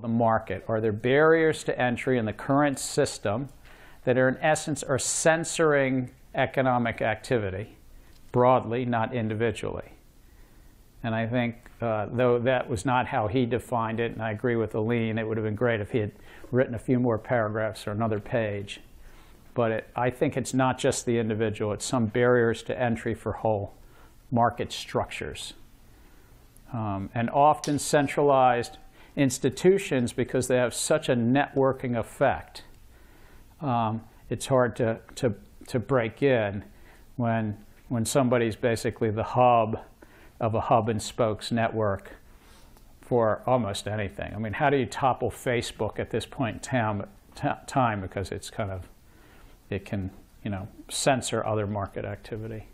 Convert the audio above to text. the market, or their barriers to entry in the current system that are in essence are censoring economic activity broadly, not individually. And I think, though that was not how he defined it, and I agree with Aline, it would have been great if he had written a few more paragraphs or another page. But I think it's not just the individual, it's some barriers to entry for whole market structures. And often centralized institutions, because they have such a networking effect, it's hard to break in when somebody's basically the hub of a hub and spokes network for almost anything. I mean, how do you topple Facebook at this point in time, because it's kind of, it can, you know, censor other market activity.